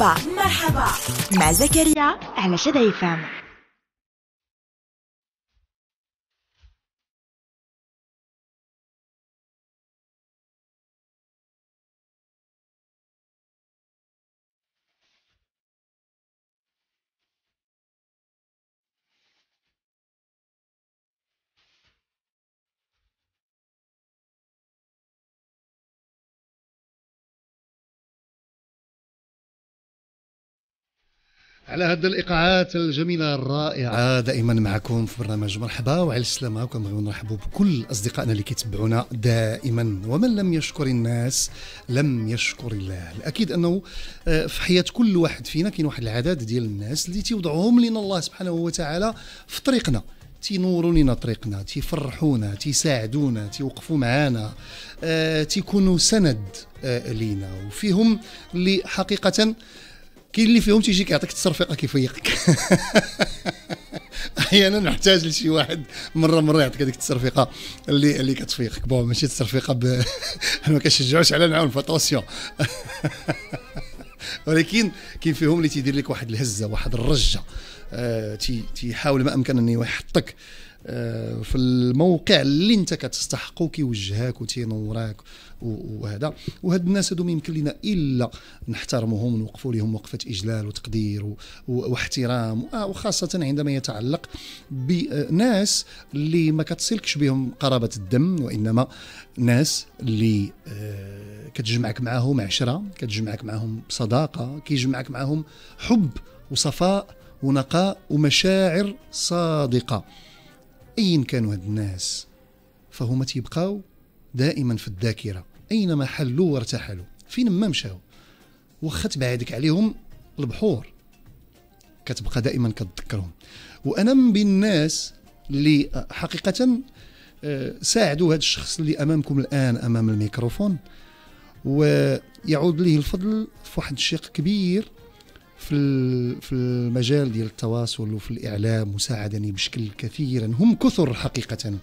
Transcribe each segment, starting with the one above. مرحبا مرحبا مع زكريا على شدى إف إم. على هذه الايقاعات الجميله الرائعه دائما معكم في برنامج مرحبا وعلى السلامه. وكنبغيو نرحبوا بكل اصدقائنا اللي كيتبعونا دائما، ومن لم يشكر الناس لم يشكر الله. الاكيد انه في حياه كل واحد فينا كاين واحد العدد ديال الناس اللي تيوضعهم لنا الله سبحانه وتعالى في طريقنا، تينوروا لنا طريقنا، تيفرحونا، تيساعدونا، تيوقفوا معانا، تيكونوا سند لينا. وفيهم اللي حقيقه كاين اللي فيهم تيجي كيعطيك تصرفيقه كيفيقك. احيانا نحتاج لشي واحد مره يعطيك هذيك التصرفيقه اللي كتفيقك. بون ماشي تصرفيقه ما كنشجعوش على نعاون فاتونسيون. ولكن كاين فيهم اللي تيدير لك واحد الهزه، واحد الرجه، تيحاول ما امكن انه يحطك في الموقع اللي انت كتستحقو، كيوجهك وتينوراك وهذا. وهاد الناس هادو ما يمكن لنا الا نحترموهم ونوقفوا لهم وقفه اجلال وتقدير واحترام، وخاصه عندما يتعلق بناس اللي ما كتصلكش بهم قرابه الدم، وانما ناس اللي كتجمعك معاهم عشره، كتجمعك معاهم صداقه، كيجمعك معاهم حب وصفاء ونقاء ومشاعر صادقه. أين كانوا هاد الناس فهما تيبقاو دائما في الذاكرة، أينما حلوا وارتحلوا، فين ما مشاو، وخا تبعدك عليهم البحور كتبقى دائما كتذكرهم. وأنا من بين الناس اللي حقيقة ساعدوا هاد الشخص اللي أمامكم الآن أمام الميكروفون، ويعود ليه الفضل في واحد الشق كبير في المجال ديال التواصل وفي الإعلام، وساعدني بشكل كثيرا. هم كثر حقيقة،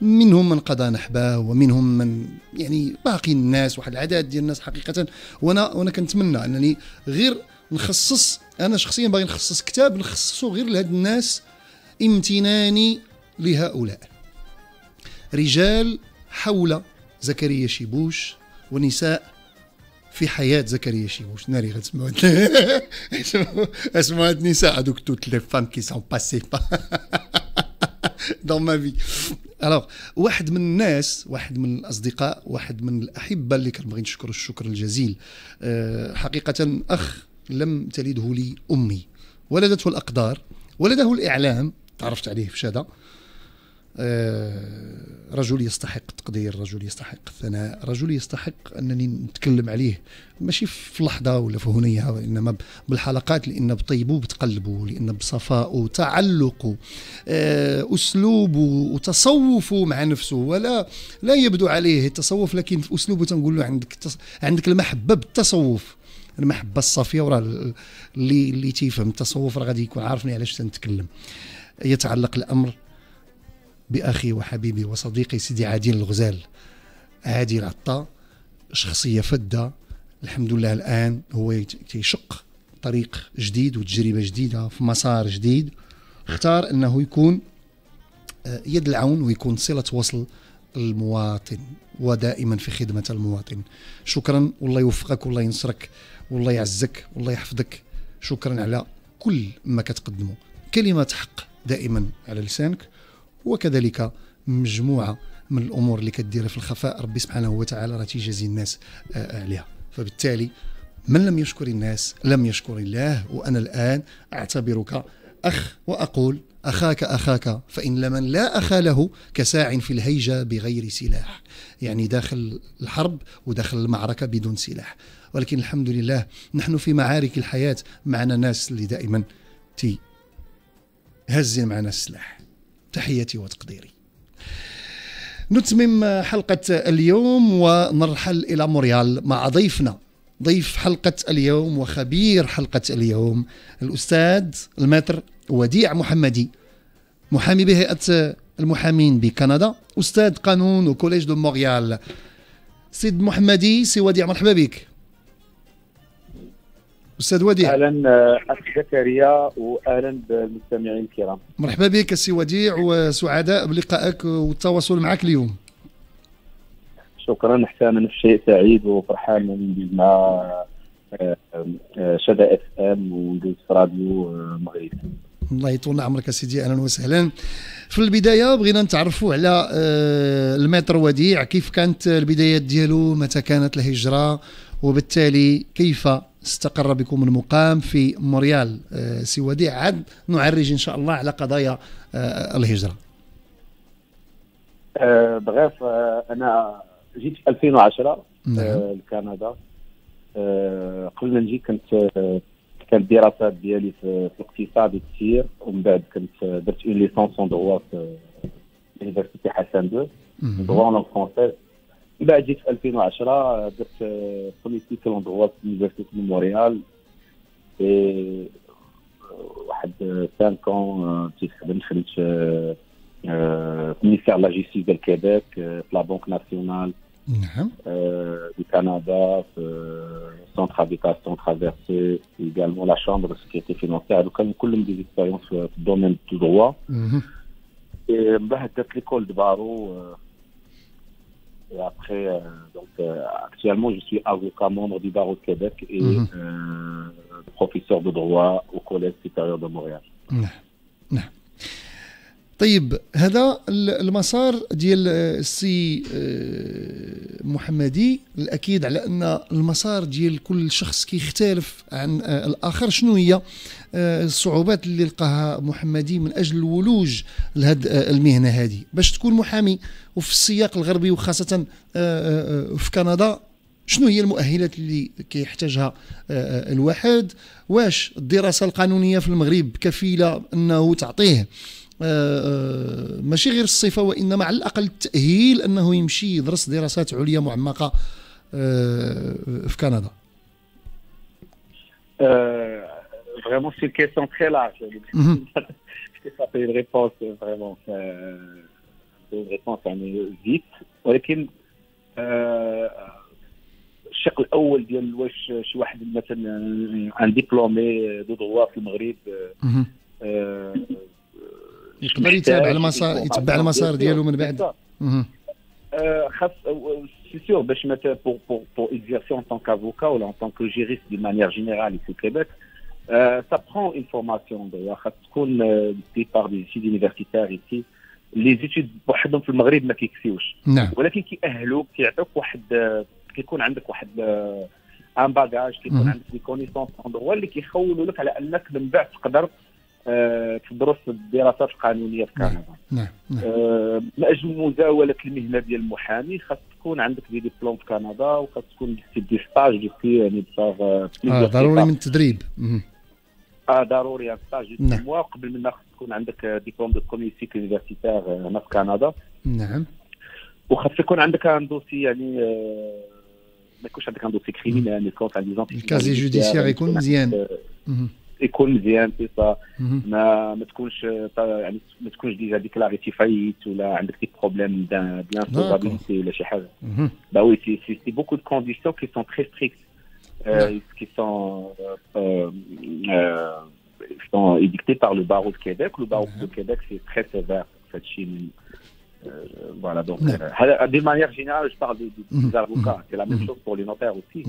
منهم من قضى نحبه، ومنهم من يعني باقي الناس، واحد العدد ديال الناس حقيقة. وانا كنتمنى انني غير نخصص، انا شخصيا باغي نخصص كتاب نخصصه غير لهاد الناس، امتناني لهؤلاء رجال حول زكريا شيبوش ونساء في حياة زكريا شيبوش. ناري غتسمعوا اسمعوا هاد النساء هذوك، توت لي فام كي سون باسي با دون ما في. الوغ واحد من الناس، واحد من الاصدقاء، واحد من الاحبه اللي كنبغي نشكر الشكر الجزيل حقيقه، اخ لم تلده لي امي، ولدته الاقدار، ولده الاعلام، تعرفت عليه في شدة. رجل يستحق التقدير، رجل يستحق الثناء، رجل يستحق أنني نتكلم عليه ماشي في لحظة ولا في هنية، وإنما بالحلقات، لأن بطيبه بتقلبه، لأن بصفائه، تعلقه، أسلوبه وتصوفه مع نفسه، ولا لا يبدو عليه التصوف، لكن في أسلوبه تنقول له عندك المحبة بالتصوف، المحبة الصافية. وراه اللي تيفهم التصوف راه غادي يكون عارفني علاش تنتكلم. يتعلق الأمر بأخي وحبيبي وصديقي سيدي عادل الغزال، عادل عطا، شخصية فدة. الحمد لله الآن هو تيشق طريق جديد وتجربة جديدة في مسار جديد، اختار أنه يكون يد العون ويكون صلة وصل المواطن، ودائما في خدمة المواطن. شكرا، والله يوفقك، والله ينصرك، والله يعزك، والله يحفظك. شكرا على كل ما كتقدمه، كلمة حق دائما على لسانك، وكذلك مجموعة من الأمور اللي كديرها في الخفاء ربي سبحانه وتعالى راه تيجازي الناس عليها. فبالتالي من لم يشكر الناس لم يشكر الله. وأنا الآن أعتبرك أخ، وأقول أخاك فإن لمن لا أخا له كساع في الهيجة بغير سلاح، يعني داخل الحرب وداخل المعركة بدون سلاح. ولكن الحمد لله نحن في معارك الحياة معنا ناس اللي دائما تهزين معنا السلاح. تحياتي وتقديري. نتمم حلقة اليوم ونرحل إلى مونريال مع ضيفنا، ضيف حلقة اليوم وخبير حلقة اليوم، الأستاذ الماتر وديع محمدي، محامي بهيئة المحامين بكندا، أستاذ قانون وكوليج دو مونريال. سيد محمدي، سي وديع، مرحبا بك. أستاذ وديع. أهلا زكريا وأهلا بالمستمعين الكرام. مرحبا بك السي وديع وسعداء بلقائك والتواصل معك اليوم. شكرا، حتى أنا نفس الشيء سعيد وفرحان مع شدى إف إم وندوز راديو مغربي. الله يطول عمرك سيدي، اهلا وسهلا. في البدايه بغينا نتعرفوا على المتر وديع، كيف كانت البدايات ديالو، متى كانت الهجره، وبالتالي كيف استقر بكم المقام في مونريال. سي وديع عاد نعرج ان شاء الله على قضايا الهجره. بغيت انا جيت في 2010 لكندا. قبل ما نجي كانت الدراسات ديالي في الاقتصاد كثير، ومن بعد كنت درت اون ليسونس اون دغوا في لونيفرسيتي حسن دو دغوا اون فرونسيز. من بعد جيت في 2010 درت بوليتيك اون دغوا في لونيفرسيتي مونريال، واحد 5 ans كنت خدمت في مينيستير لا جيستيس ديال كيبيك، في لا بنك ناسيونال du Canada, centre habitation traversée, également la chambre, ce qui était financière. Donc, il y a beaucoup d'expériences dans le domaine du droit. Et l'école de Barreau, et après, donc, actuellement, je suis avocat membre du Barreau de Québec et professeur de droit au Collège supérieur de Montréal. طيب، هذا المسار ديال السي محمدي، الأكيد على أن المسار ديال كل شخص كيختلف عن الآخر. شنو هي الصعوبات اللي لقاها محمدي من أجل الولوج لهاد المهنة هذه باش تكون محامي وفي السياق الغربي وخاصة في كندا؟ شنو هي المؤهلات اللي كيحتاجها الواحد؟ واش الدراسة القانونية في المغرب كفيلة أنه تعطيه ماشي غير الصفة وإنما على الأقل التأهيل أنه يمشي يدرس دراسات عليا معمقة في كندا؟ Vraiment c'est une question très large. Ça fait une réponse vraiment vite. ولكن الشق الأول ديال واش شي واحد مثلا عن ديبلومي دو دروا في المغرب يقدر يتابع المسار، يتبع المسار ديالو من بعد. خاص سي سيغ باش مثلا بور اكزيرسي اون طونك افوكا ولا اون طونك جيريست دو مانيير جينيرال في كيبيك، سا بخون اون فورماسيون ديالها، خاص تكون دي بار دي سيد يونيفرسيتار ايتي لي زيتود بوحدهم في المغرب ما كيكفيوش، ولكن كيأهلوك، كيعطوك واحد، كيكون عندك واحد ان باجاج، كيكون عندك دي كونيسونس اون دروا اللي كيخولوا لك على انك من بعد تقدر تدرس الدراسات القانونيه في كندا. من اجل مزاوله المهنه ديال المحامي خاص تكون عندك دي ديبلوم في كندا، وخاص تكون دي ستاج دي سي، يعني ضروري من التدريب. ضروري ان ستاج دو موا قبل من خاص تكون عندك ديبلوم دو بروميير سيكل يونيفرسيتار هنا في كندا. وخاص يكون عندك ان دوسي، يعني ما يكونش عندك ان دوسي كريمينال، يكون عندك الكازي جوديسيير يكون مزيان، يكون مزيان في صا ما تكونش، يعني ما تكونش ديجا ديكلاريتي فايت ولا عندك دي بروبليم دانسوبابيليتي ولا شي حاجه. با وي سي بوكو دو كونديسيون كي سون تري ستريكت، كي سون ايديكتي باغ لو بارو دو كيبيك. لو بارو دو كيبيك سي تري سيفير في هادشي. Voilà, donc de manière générale, je parle des avocats, c'est la même chose pour les notaires aussi.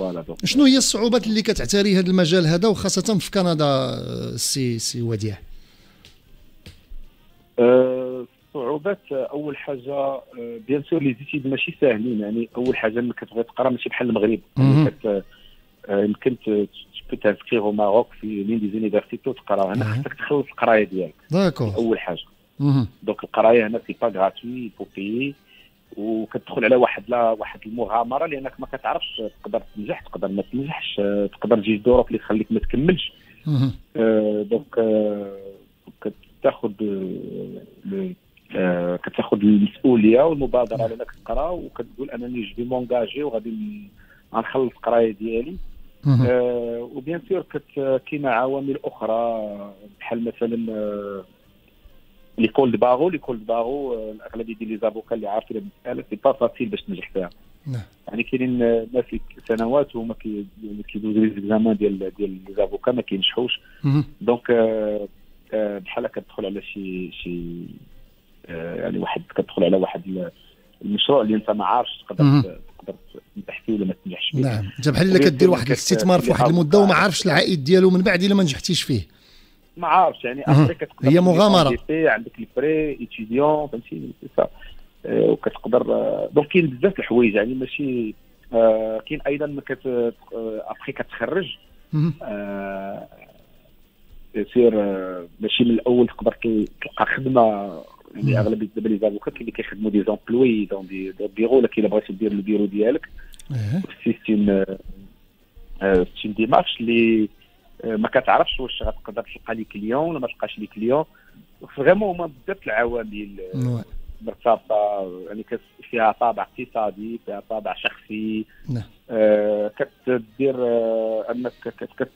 Voilà, donc. شنو هي الصعوبات اللي كتعتري هذا المجال هذا وخاصة في كندا سي وديع؟ الصعوبات أول حاجة بيان سور لي زيتيد ماشي ساهلين، يعني أول حاجة ملي كتبغي تقرا ماشي بحال المغرب، يمكن تانسكريغ او ماروك في لين دي زونيفرسيتي وتقرا هنا، خاصك تخلص القرايه ديالك. داكور، اول حاجه. دونك القرايه هنا سي با غراتوي بو بيي، وكتدخل على واحد المغامره لانك ما كتعرفش، تقدر تنجح تقدر ما تنجحش، تقدر تجيك ظروف اللي تخليك ما تكملش. دونك كتاخذ المسؤوليه والمبادره لانك تقرا، وكتقول انني جو مونجاجي وغادي غنخلص القرايه ديالي. وبيان سور كاينه عوامل اخرى بحال مثلا ليكول دو باغو. ليكول دو باغو الاغلبيه ديال لي زافوكا اللي عارفين المساله سي با فاسيل باش تنجح فيها. نعم. يعني كاينين ناس سنوات وما كيدوزو لي زيكزامان ديال ليزافوكا ما كينجحوش. دونك بحال كتدخل على شي يعني واحد كتدخل على واحد المشروع اللي انت ما عارفش تقدر تنجح ولا ما تنجحش فيه. نعم، انت بحال الا كدير واحد الاستثمار في واحد المده وما عارفش العائد ديالو من بعد الا ما نجحتيش فيه. ما عارفش يعني افريكا كتقدر هي مغامره عندك البري ايتيديون فهمتيني سا وكتقدر دونك كاين بزاف الحوايج يعني ماشي كاين ايضا ما ابخي كتخرج سير ماشي من الاول تقدر تلقى خدمه يعني اغلبيه دابا لي زافوكات اللي كيخدموا دي زومبلوي دون دي بيرو لكن الا بغيتي دير البيرو ديالك سيستيم سيستيم ديمارش اللي ما كتعرفش واش غتقدر تلقى لي كليون ولا ما تلقاش لي كليون فريمون هما بزاف العوامل مرتبطه يعني فيها طابع اقتصادي فيها طابع شخصي. نعم. كتدير انك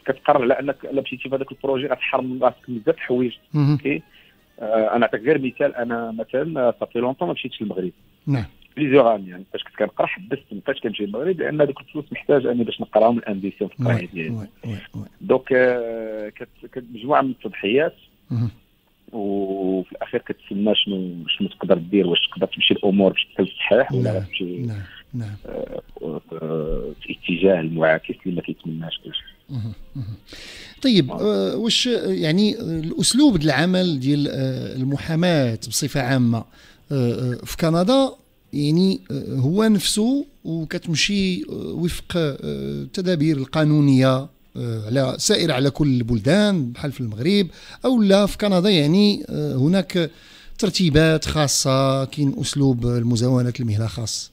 كتقرر على انك الا مشيتي في هذاك البروجي غتحرم من راسك بزاف الحوايج. اوكي انا نعطيك غير مثال. انا مثلا صافي لونطون ما مشيتش للمغرب. نعم. بليزيوغان يعني فاش كنت كنقرا حبست ما بقيتش كنمشي للمغرب لان هذوك الفلوس محتاج اني باش نقراهم الامبيسيون في القرايه ديالي. دونك مجموعه من التضحيات وفي الاخير كتسنى شنو تقدر دير واش تقدر تمشي الامور بشكل صحيح ولا غتمشي. نعم نعم. في اتجاه المعاكس اللي ما كيتمناش كلشي. طيب واش يعني الاسلوب ديال العمل ديال المحاماه بصفه عامه في كندا يعني هو نفسه وكتمشي وفق التدابير القانونيه على سائره على كل البلدان بحال في المغرب او لا في كندا يعني هناك ترتيبات خاصه كاين اسلوب المزاوله المهله خاص؟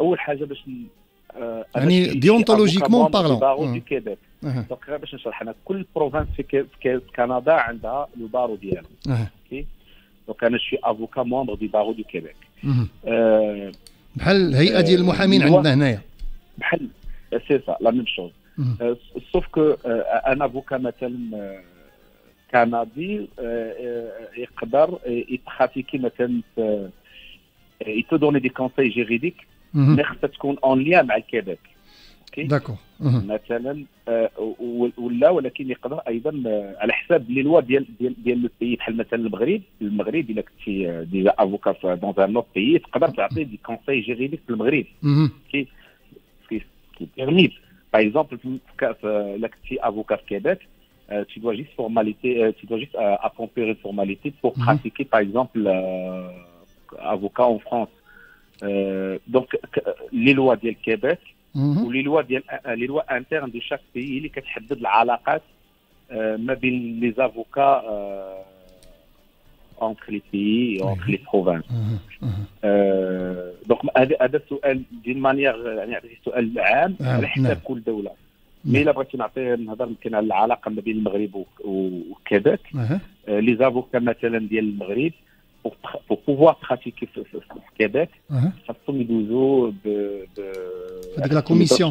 اول حاجه باش يعني ديونتولوجيكمون بارلون بارو دو كيبيك دونك غير باش نشرح لك كل بروفانس في كندا عندها البارو ديالو. اوكي دونك انا شي افوكا مونبر دي بارو دو كيبيك بحال الهيئه ديال المحامين عندنا هنايا بحال سي سا لا ميم شوز سوف كو ان افوكا مثلا كندي يقدر يتخافيكي مثلا يتو دوني دي كونساي جيريديك مي خصها تكون اون ليان مع الكيبيك. اوكي داكور مثلا ولكن يقدر ايضا على حساب لي لوا ديال البيي بحال مثلا المغرب الا كنتي ديجا افوكا دون ان اوت بيي تقدر تعطي دي كونساي جيريديك في المغرب. اوكي qui permet par exemple الا كنتي افوكا في كيبيك tu dois juste formalité tu dois juste accomplir une formalité pour pratiquer par exemple avocat en France. Donc les lois ديال الكيبيك ولي لوا ديال لي لوا انترن دو شاك بي اللي كتحدد العلاقات ما بين لي زافوكا اونتر لي بي اونتر لي بروفانس. دونك هذا السؤال ديال مانيير يعني عطيتي سؤال عام على حساب كل دوله. مي الا بغيتي نعطي نهضر يمكن على العلاقه ما بين المغرب وكيبيك لي زافوكا مثلا ديال المغرب pour pouvoir pratiquer au Québec, ça peut nous doser de la commission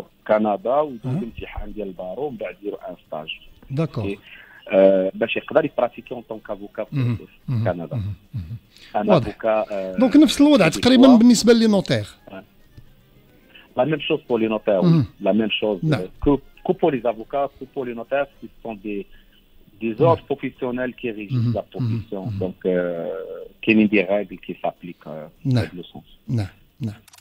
au Canada ou dans l'imtihan ديال البارو من بعد يديروا ان ستاج. داكور. باش يقدر يبراتيكي اون طون كافوكا في كندا. واضح. دونك نفس الوضع تقريبا بالنسبه لي نوتير. لا ميم شوز بور لي نوتير، لا ميم شوز كو بور لي افوكا، كو بور لي نوتير كي سون دي des ordres professionnels qui régissent la profession. Donc, quelles sont des règles qui s'appliquent dans le sens.